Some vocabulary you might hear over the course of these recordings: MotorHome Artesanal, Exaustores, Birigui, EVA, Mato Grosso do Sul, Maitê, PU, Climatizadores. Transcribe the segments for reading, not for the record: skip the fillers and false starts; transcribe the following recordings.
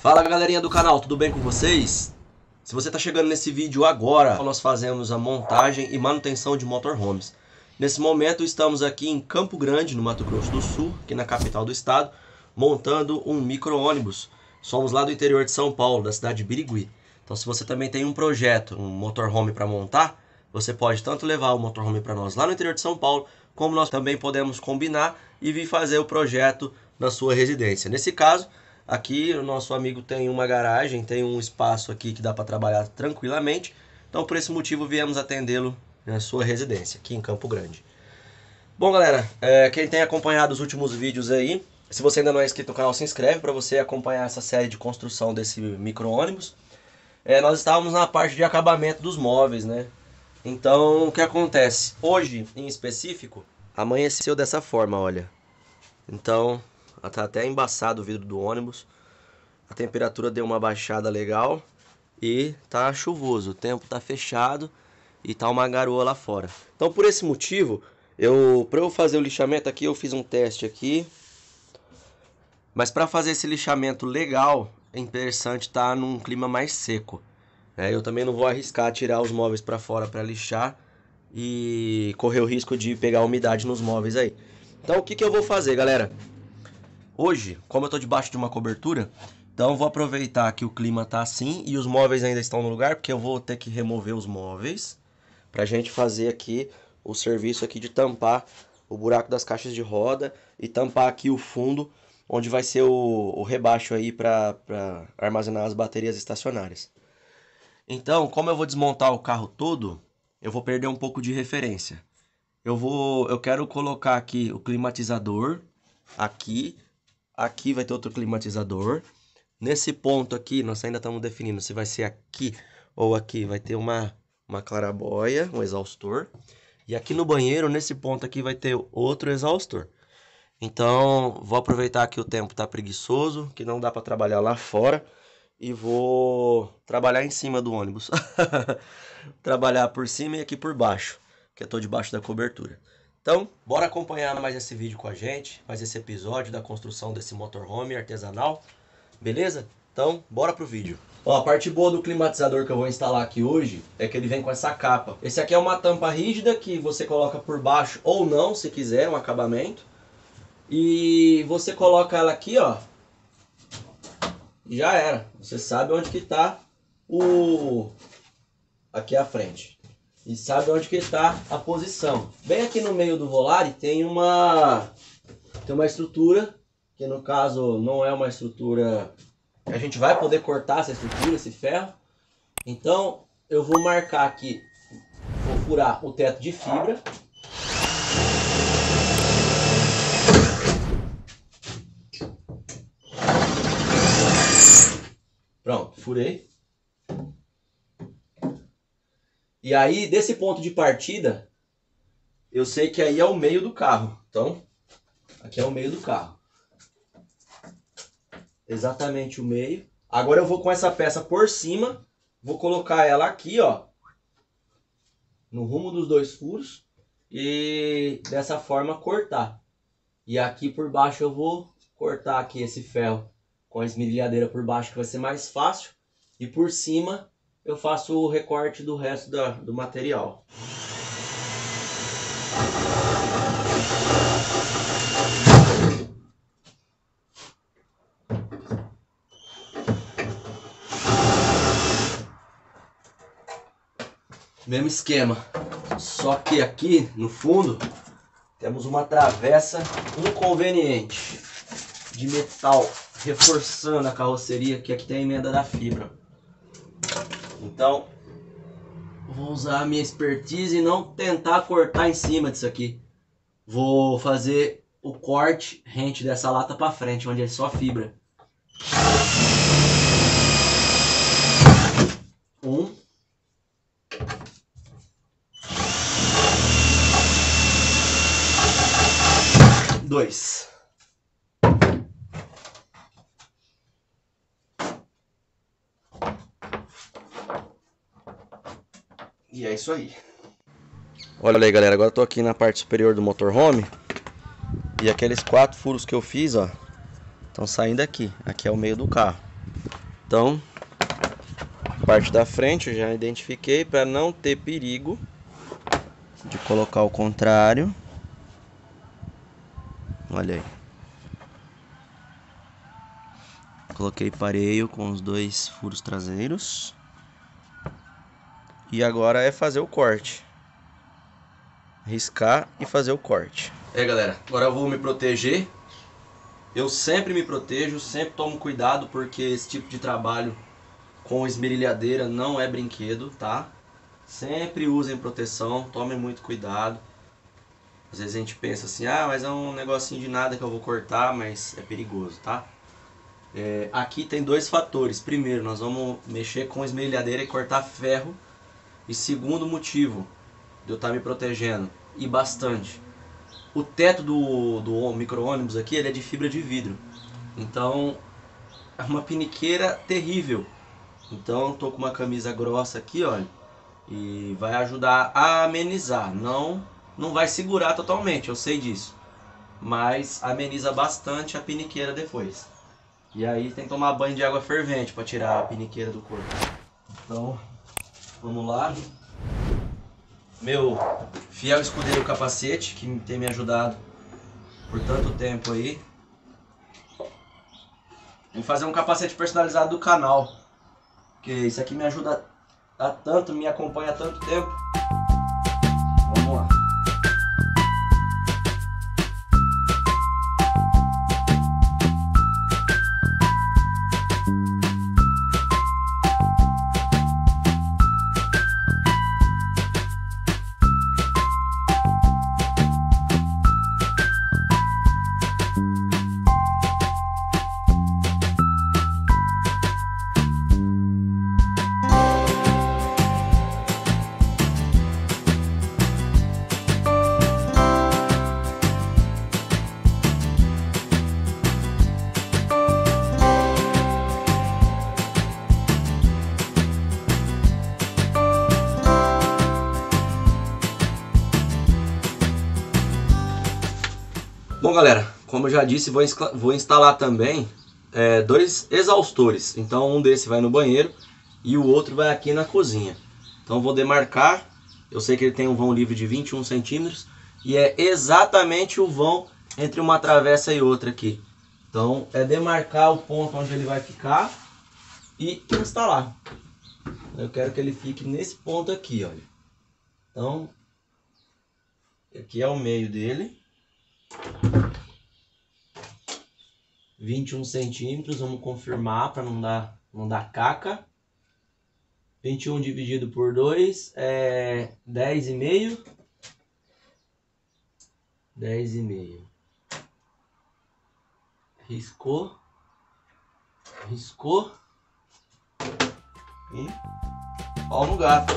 Fala galerinha do canal, tudo bem com vocês? Se você está chegando nesse vídeo agora, nós fazemos a montagem e manutenção de motorhomes. Nesse momento estamos aqui em Campo Grande, no Mato Grosso do Sul, aqui na capital do estado, montando um micro-ônibus. Somos lá do interior de São Paulo, da cidade de Birigui. Então se você também tem um projeto, um motorhome para montar, você pode tanto levar o motorhome para nós lá no interior de São Paulo, como nós também podemos combinar e vir fazer o projeto na sua residência. Nesse caso, aqui o nosso amigo tem uma garagem, tem um espaço aqui que dá para trabalhar tranquilamente. Então por esse motivo viemos atendê-lo na sua residência, aqui em Campo Grande. Bom galera, quem tem acompanhado os últimos vídeos aí, se você ainda não é inscrito no canal, se inscreve para você acompanhar essa série de construção desse micro-ônibus. Nós estávamos na parte de acabamento dos móveis, né? Então o que acontece? Hoje em específico, amanheceu dessa forma, olha. Então tá até embaçado o vidro do ônibus. A temperatura deu uma baixada legal e tá chuvoso, o tempo tá fechado e tá uma garoa lá fora. Então por esse motivo, para eu fazer o lixamento aqui, eu fiz um teste aqui. Mas para fazer esse lixamento legal, é interessante estar num clima mais seco. Eu também não vou arriscar tirar os móveis para fora para lixar e correr o risco de pegar umidade nos móveis aí. Então o que eu vou fazer, galera? Hoje, como eu estou debaixo de uma cobertura, então eu vou aproveitar que o clima está assim e os móveis ainda estão no lugar, porque eu vou ter que remover os móveis para a gente fazer aqui o serviço aqui de tampar o buraco das caixas de roda e tampar aqui o fundo, onde vai ser o rebaixo aí para armazenar as baterias estacionárias. Então, como eu vou desmontar o carro todo, eu vou perder um pouco de referência. Eu quero colocar aqui o climatizador aqui. Aqui vai ter outro climatizador. Nesse ponto aqui, nós ainda estamos definindo se vai ser aqui ou aqui. Vai ter uma clarabóia, um exaustor. E aqui no banheiro, nesse ponto aqui, vai ter outro exaustor. Então, vou aproveitar que o tempo está preguiçoso, que não dá para trabalhar lá fora. E vou trabalhar em cima do ônibus. Trabalhar por cima e aqui por baixo, porque eu estou debaixo da cobertura. Então, bora acompanhar mais esse vídeo com a gente, mais esse episódio da construção desse motorhome artesanal, beleza? Então, bora pro vídeo. Ó, a parte boa do climatizador que eu vou instalar aqui hoje é que ele vem com essa capa. Esse aqui é uma tampa rígida que você coloca por baixo ou não, se quiser, um acabamento. E você coloca ela aqui, ó, já era. Você sabe onde que tá o... aqui à frente. E sabe onde que está a posição. Bem aqui no meio do volare tem uma estrutura, que no caso não é uma estrutura... A gente vai poder cortar essa estrutura, esse ferro. Então eu vou marcar aqui, vou furar o teto de fibra. Pronto, furei. E aí, desse ponto de partida, eu sei que aí é o meio do carro. Então, aqui é o meio do carro. Exatamente o meio. Agora eu vou com essa peça por cima, vou colocar ela aqui, ó, no rumo dos dois furos. E dessa forma cortar. E aqui por baixo eu vou cortar aqui esse ferro com a esmerilhadeira por baixo, que vai ser mais fácil. E por cima... eu faço o recorte do resto do material. Mesmo esquema, só que aqui no fundo temos uma travessa inconveniente de metal reforçando a carroceria, que aqui tem a emenda da fibra. Então, vou usar a minha expertise e não tentar cortar em cima disso aqui. Vou fazer o corte rente dessa lata para frente, onde é só fibra. Um. Dois. E é isso aí. Olha aí galera, agora eu tô aqui na parte superior do motorhome. E aqueles 4 furos que eu fiz, ó, estão saindo aqui. Aqui é o meio do carro. Então, a parte da frente eu já identifiquei para não ter perigo de colocar o contrário. Olha aí. Coloquei pareio com os dois furos traseiros. E agora é fazer o corte. Riscar e fazer o corte. É, galera, agora eu vou me proteger. Eu sempre me protejo, sempre tomo cuidado, porque esse tipo de trabalho com esmerilhadeira não é brinquedo, tá? Sempre usem proteção, tomem muito cuidado. Às vezes a gente pensa assim, ah, mas é um negocinho de nada que eu vou cortar, mas é perigoso, tá? É, aqui tem dois fatores. Primeiro, nós vamos mexer com esmerilhadeira e cortar ferro. E segundo motivo de eu estar me protegendo, e bastante. O teto do micro-ônibus aqui, ele é de fibra de vidro, então é uma piniqueira terrível. Então tô com uma camisa grossa aqui, olha, e vai ajudar a amenizar. Não vai segurar totalmente, eu sei disso, mas ameniza bastante a piniqueira depois. E aí tem que tomar banho de água fervente para tirar a piniqueira do corpo. Então vamos lá. Meu fiel escudeiro capacete, que tem me ajudado por tanto tempo aí. Vou fazer um capacete personalizado do canal, porque isso aqui me ajuda a tanto, me acompanha há tanto tempo. Vamos lá. Bom, galera, como eu já disse, vou instalar também dois exaustores. Então um desse vai no banheiro e o outro vai aqui na cozinha. Então vou demarcar, eu sei que ele tem um vão livre de 21 centímetros e é exatamente o vão entre uma travessa e outra aqui. Então é demarcar o ponto onde ele vai ficar e instalar. Eu quero que ele fique nesse ponto aqui, olha. Então aqui é o meio dele. 21 centímetros, vamos confirmar para não dar caca. 21 dividido por 2 é 10,5. 10,5. Riscou. Riscou. E pau no gato.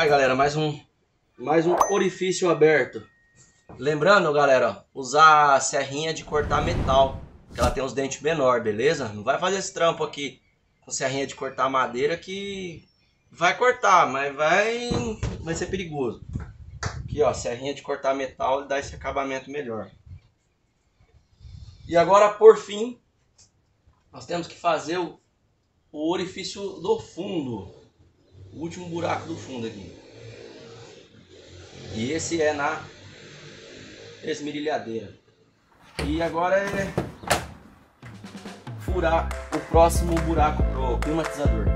Aí, galera, mais um orifício aberto. Lembrando, galera, usar a serrinha de cortar metal, que ela tem uns dentes menor, beleza? Não vai fazer esse trampo aqui com serrinha de cortar madeira, que vai cortar, mas vai ser perigoso. Aqui, ó, serrinha de cortar metal, ele dá esse acabamento melhor. E agora, por fim, nós temos que fazer o orifício do fundo, o último buraco do fundo aqui. E esse é na esmerilhadeira. E agora é furar o próximo buraco pro climatizador.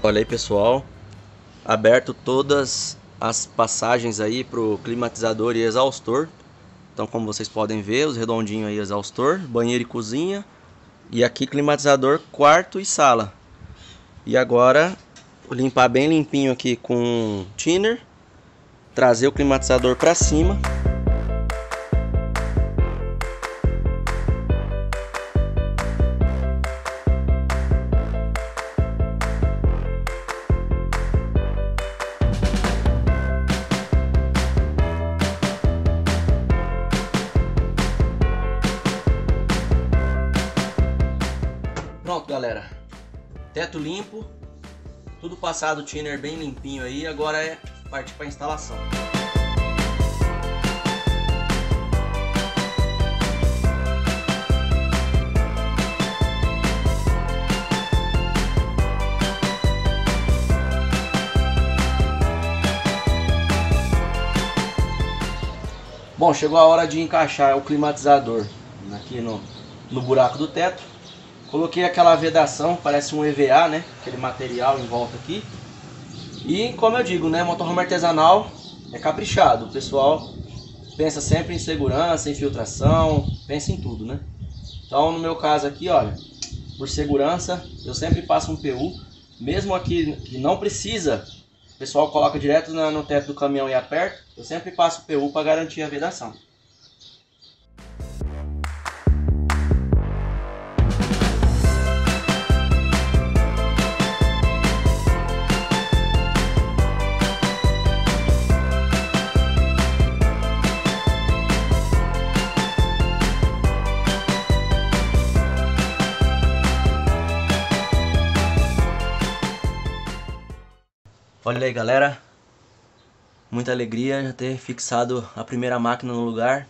Olha aí, pessoal, aberto todas as passagens aí para o climatizador e exaustor. Então, como vocês podem ver, os redondinhos aí, exaustor, banheiro e cozinha. E aqui climatizador, quarto e sala. E agora limpar bem limpinho aqui com thinner, trazer o climatizador para cima. Pronto, galera, teto limpo, tudo passado, thinner bem limpinho aí, agora é partir para a instalação. Bom, chegou a hora de encaixar o climatizador aqui no buraco do teto. Coloquei aquela vedação, parece um EVA, né? Aquele material em volta aqui. E como eu digo, né? MotorHome Artesanal é caprichado. O pessoal pensa sempre em segurança, em filtração, pensa em tudo, né? Então, no meu caso aqui, olha, por segurança, eu sempre passo um PU. Mesmo aqui que não precisa, o pessoal coloca direto no teto do caminhão e aperta. Eu sempre passo PU para garantir a vedação. Olha aí, galera, muita alegria já ter fixado a primeira máquina no lugar.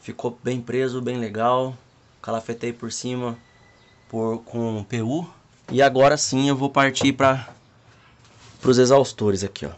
Ficou bem preso, bem legal. Calafetei por cima com PU. E agora sim eu vou partir para os exaustores aqui, ó.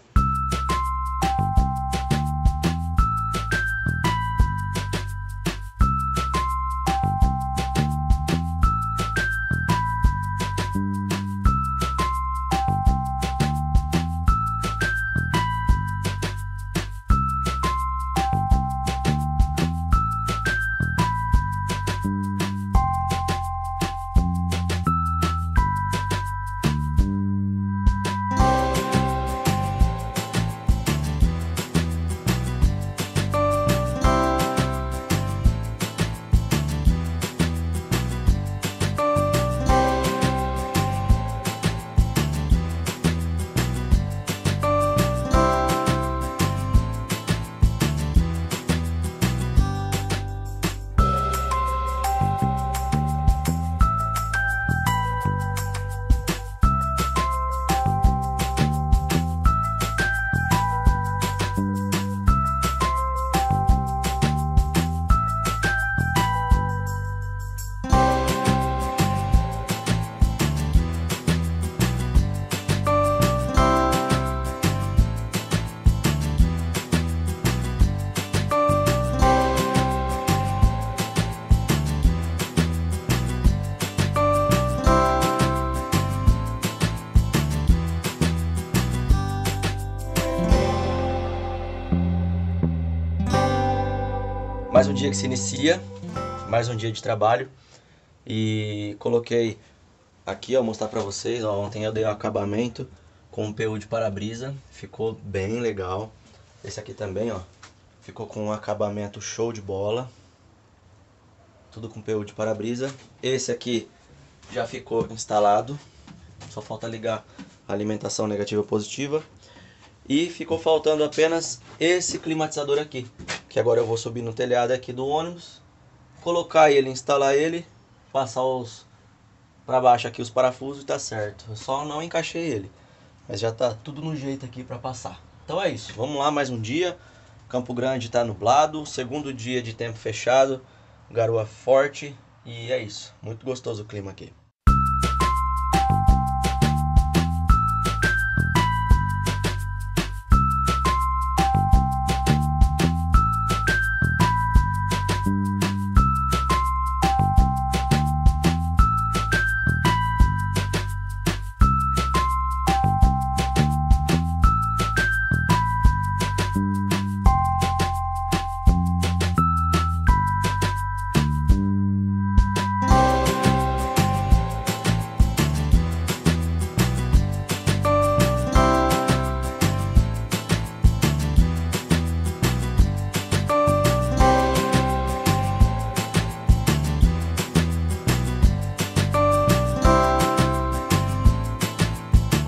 Mais um dia que se inicia, mais um dia de trabalho, e coloquei aqui, ó, mostrar pra vocês, ó, ontem eu dei um acabamento com um PU de para-brisa, ficou bem legal. Esse aqui também, ó, ficou com um acabamento show de bola, tudo com PU de para-brisa. Esse aqui já ficou instalado, só falta ligar a alimentação negativa e positiva. E ficou faltando apenas esse climatizador aqui, que agora eu vou subir no telhado aqui do ônibus, colocar ele, instalar ele, passar os para baixo aqui os parafusos e tá certo. Eu só não encaixei ele, mas já tá tudo no jeito aqui para passar. Então é isso, vamos lá, mais um dia. Campo Grande tá nublado, segundo dia de tempo fechado, garoa forte, e é isso. Muito gostoso o clima aqui.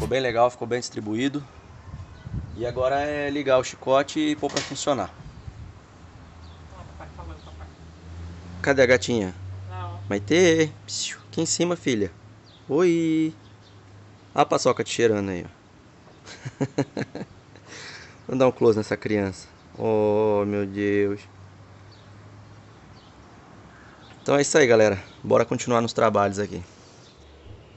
Bem legal, ficou bem distribuído, e agora é ligar o chicote e pôr pra funcionar. Cadê a gatinha? Não. Maitê, aqui em cima, filha. Oi, a paçoca te cheirando aí, ó. Vamos dar um close nessa criança. Oh, meu Deus. Então é isso aí, galera, bora continuar nos trabalhos aqui.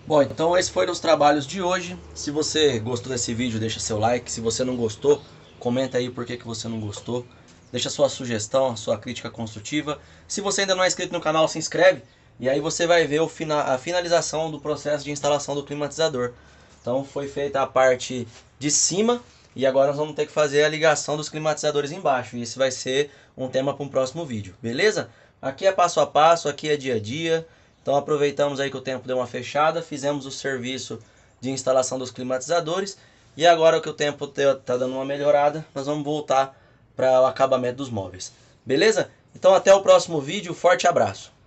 Bom, então esses foram os trabalhos de hoje. Se você gostou desse vídeo, deixa seu like. Se você não gostou, comenta aí por que você não gostou. Deixa sua sugestão, sua crítica construtiva. Se você ainda não é inscrito no canal, se inscreve. E aí você vai ver a finalização do processo de instalação do climatizador. Então foi feita a parte de cima, e agora nós vamos ter que fazer a ligação dos climatizadores embaixo. E esse vai ser um tema para um próximo vídeo, beleza? Aqui é passo a passo, aqui é dia a dia. Então aproveitamos aí que o tempo deu uma fechada, fizemos o serviço de instalação dos climatizadores, e agora que o tempo está dando uma melhorada, nós vamos voltar para o acabamento dos móveis. Beleza? Então até o próximo vídeo, forte abraço!